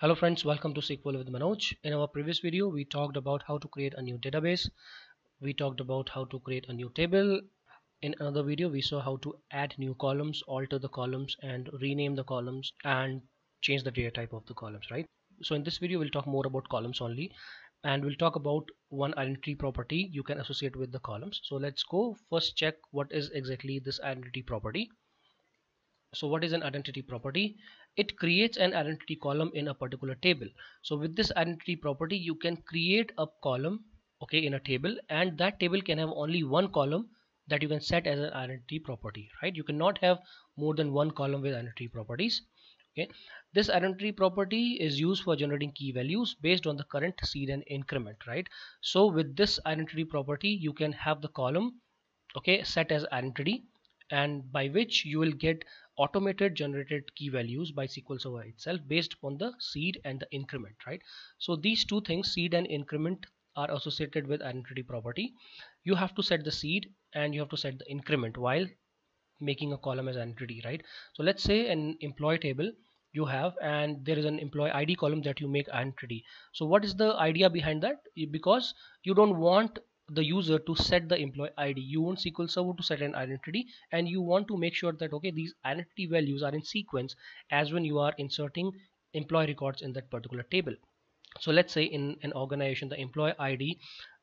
Hello friends, welcome to SQL with Manoj. In our previous video we talked about how to create a new database, we talked about how to create a new table. In another video we saw how to add new columns, alter the columns and rename the columns and change the data type of the columns, right? So in this video we'll talk more about columns only, and we'll talk about one identity property you can associate with the columns. So let's go first check what is exactly this identity property. So what is an identity property? It creates an identity column in a particular table. So with this identity property you can create a column, okay, in a table, and that table can have only one column that you can set as an identity property, right? You cannot have more than one column with identity properties, okay? This identity property is used for generating key values based on the current seed and increment, right? So with this identity property you can have the column, okay, set as identity, and by which you will get automated generated key values by SQL Server itself based upon the seed and the increment, right? So these two things, seed and increment, are associated with identity property. You have to set the seed and you have to set the increment while making a column as identity, right? So let's say an employee table you have, and there is an employee ID column that you make identity. So what is the idea behind that? Because you don't want the user to set the employee ID, you want SQL Server to set an identity, and you want to make sure that, okay, these identity values are in sequence as when you are inserting employee records in that particular table. So let's say in an organization the employee ID,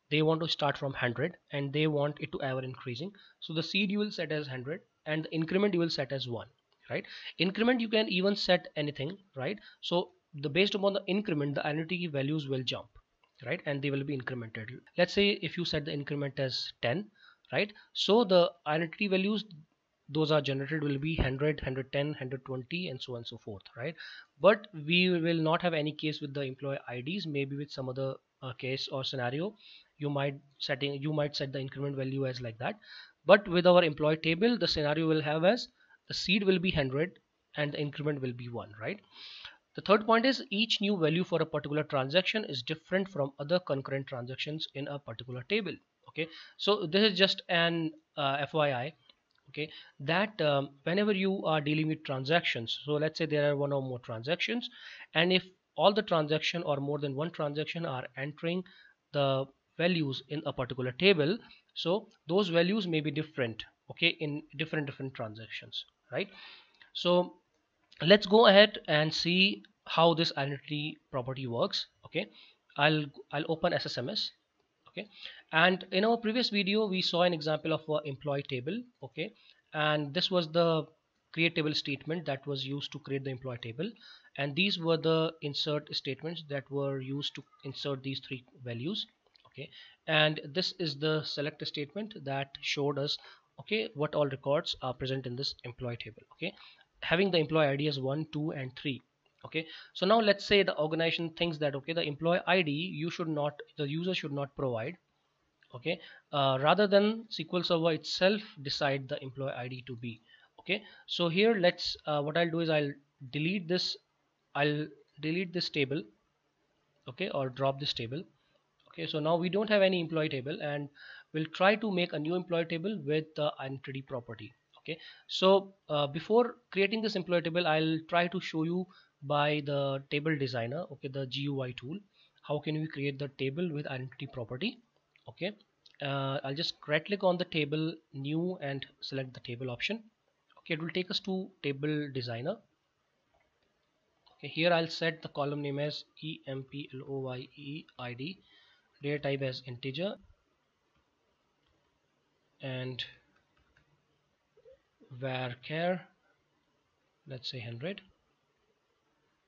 they want to start from 100 and they want it to ever increasing. So the seed you will set as 100 and the increment you will set as 1, right? Increment you can even set anything, right? So the based upon the increment the identity values will jump, right, and they will be incremented. Let's say if you set the increment as 10, right, so the identity values those are generated will be 100, 110, 120 and so on and so forth, right? But we will not have any case with the employee IDs. Maybe with some other case or scenario you might set the increment value as like that, but with our employee table the scenario will have as the seed will be 100 and the increment will be 1, right? The third point is each new value for a particular transaction is different from other concurrent transactions in a particular table, okay? So this is just an FYI, okay, that whenever you are dealing with transactions, so let's say there are one or more transactions, and if all the transaction or more than one transaction are entering the values in a particular table, so those values may be different, okay, in different transactions, right? So let's go ahead and see how this identity property works, okay? I'll open SSMS, okay? And in our previous video we saw an example of an employee table, okay, and this was the create table statement that was used to create the employee table, and these were the insert statements that were used to insert these three values, okay, and this is the select statement that showed us, okay, what all records are present in this employee table, okay, having the employee ID as 1, 2 and 3, okay? So now let's say the organization thinks that, okay, the employee ID the user should not provide, okay, rather than SQL Server itself decide the employee ID to be, okay? So here let's what I'll do is I'll delete this table, okay, or drop this table, okay? So now we don't have any employee table, and we'll try to make a new employee table with the identity property. Okay, so before creating this employee table, I'll try to show you by the table designer, okay, the GUI tool, how can we create the table with identity property, okay? I'll just right click on the table, new, and select the table option, okay? It will take us to table designer, okay? Here I'll set the column name as EMPLOYE ID, data type as integer, and varchar, let's say 100,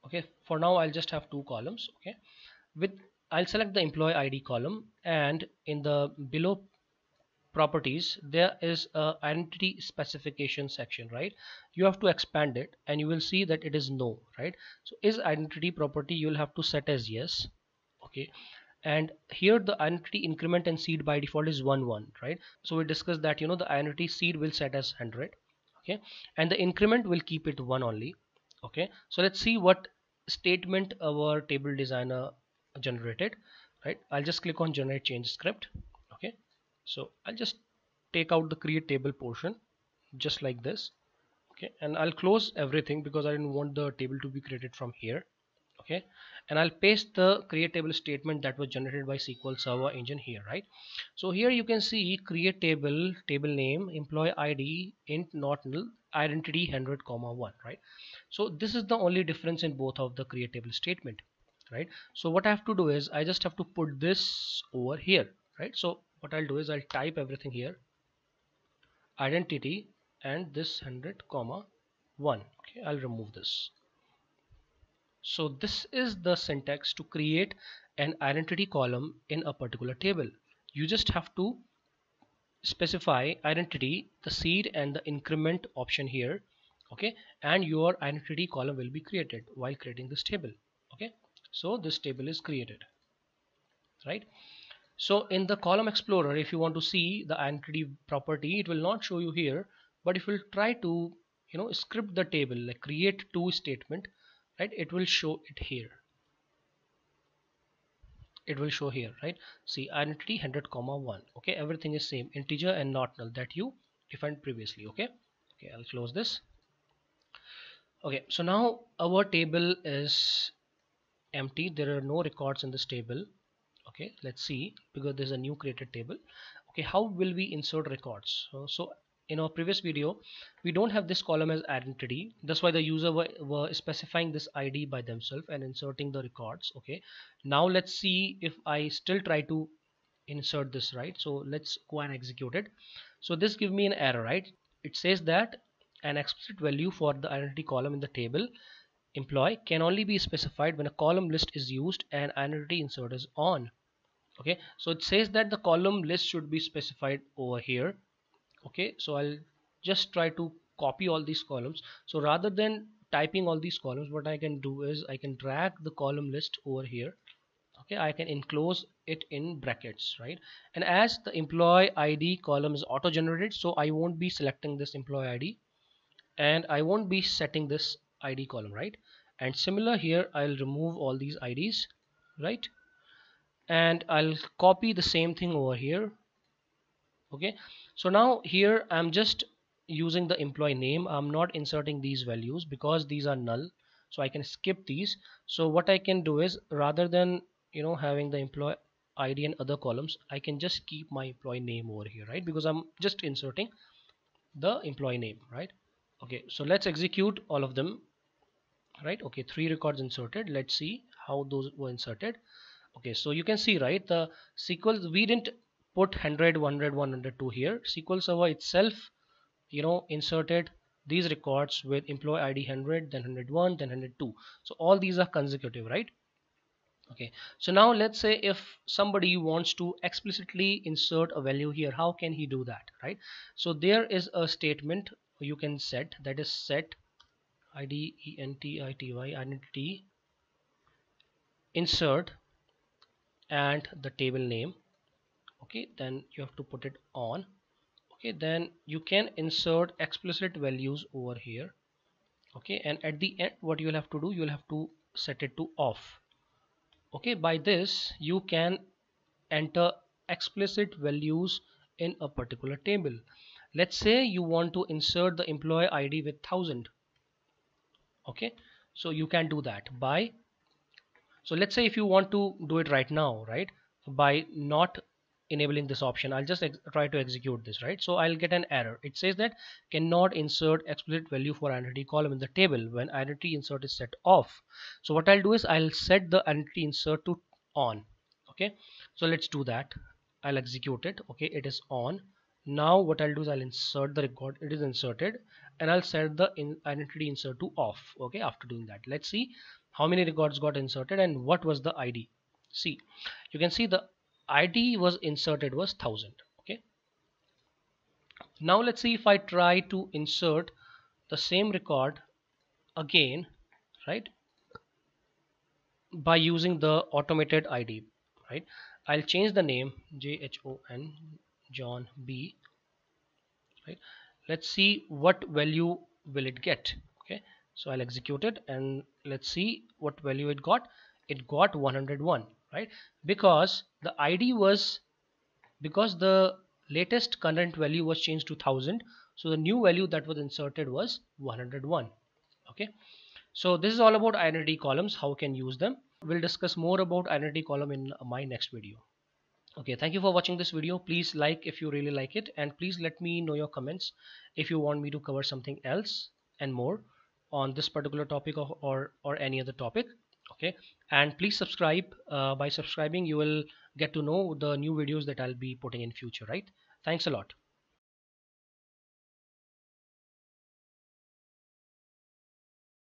okay? For now I'll just have two columns, okay? I'll select the employee ID column, and in the below properties there is a identity specification section, right? You have to expand it and you will see that it is no, right? So is identity property you'll have to set as yes, okay? And here the identity increment and seed by default is 1, 1, right? So we discussed that, you know, the identity seed will set as 100, okay, and the increment will keep it 1 only, okay? So let's see what statement our table designer generated, right? I'll just click on generate change script, okay? So I'll just take out the create table portion just like this, okay, and I'll close everything because I didn't want the table to be created from here, okay, and I'll paste the create table statement that was generated by SQL Server engine here, right? So here you can see create table, table name, employee ID, int not null, identity 100, 1, right? So this is the only difference in both of the create table statement, right? So what I have to do is I just have to put this over here, right? So what I'll do is I'll type everything here, identity and this 100, 1, okay, I'll remove this. So this is the syntax to create an identity column in a particular table. You just have to specify identity, the seed and the increment option here, okay, and your identity column will be created while creating this table, okay. So this table is created, right? So in the column explorer, if you want to see the identity property, it will not show you here, but if you try to, you know, script the table like create to statement, right, it will show it here, it will show here, right? See, identity 100, 1, okay, everything is same, integer and not null that you defined previously, okay. Okay, I'll close this. Okay, so now our table is empty, there are no records in this table, okay. Let's see, because there's a new created table, okay, how will we insert records? So in our previous video we don't have this column as identity, that's why the user were specifying this ID by themselves and inserting the records, okay. Now let's see if I still try to insert this, right? So let's go and execute it. So this gives me an error, right? It says that an explicit value for the identity column in the table employee can only be specified when a column list is used and identity insert is on, okay. So it says that the column list should be specified over here, okay. So I'll just try to copy all these columns. So rather than typing all these columns, what I can do is I can drag the column list over here, okay. I can enclose it in brackets, right? And as the employee ID column is auto generated, so I won't be selecting this employee ID and I won't be setting this ID column, right? And similar here, I'll remove all these IDs, right? And I'll copy the same thing over here, okay. So now here I'm just using the employee name, I'm not inserting these values because these are null, so I can skip these. So what I can do is rather than, you know, having the employee ID and other columns, I can just keep my employee name over here, right? Because I'm just inserting the employee name, right? Okay, so let's execute all of them, right? Okay, 3 records inserted. Let's see how those were inserted. Okay, so you can see, right, the SQL, we didn't put 100, 100, 102 here. SQL Server itself, you know, inserted these records with employee ID 100, then 101, then 102. So all these are consecutive, right? Okay, so now let's say if somebody wants to explicitly insert a value here, how can he do that, right? So there is a statement you can set, that is set IDENTITY, identity insert and the table name, okay, then you have to put it on, okay, then you can insert explicit values over here, okay, and at the end what you'll have to do, you'll have to set it to off, okay. By this you can enter explicit values in a particular table. Let's say you want to insert the employee ID with 1000, okay, so you can do that by, so let's say if you want to do it right now, right, by not enabling this option, I'll just try to execute this, right? So I'll get an error, it says that cannot insert explicit value for identity column in the table when identity insert is set off. So what I'll do is I'll set the identity insert to on, okay, so let's do that. I'll execute it, okay, it is on. Now what I'll do is I'll insert the record, it is inserted, and I'll set the identity insert to off, okay. After doing that, let's see how many records got inserted and what was the ID. See, you can see the ID was inserted was 1000, okay. Now let's see if I try to insert the same record again, right, by using the automated ID, right. I'll change the name JHON, John B, right. Let's see what value will it get, okay. So I'll execute it and let's see what value it got. It got 101, right, because the ID was, because the latest current value was changed to 1000, so the new value that was inserted was 101, okay. So this is all about identity columns, how can use them. We'll discuss more about identity column in my next video. Okay, thank you for watching this video. Please like if you really like it, and please let me know your comments if you want me to cover something else and more on this particular topic or any other topic. Okay, and please subscribe. By subscribing you will get to know the new videos that I'll be putting in future, right? Thanks a lot.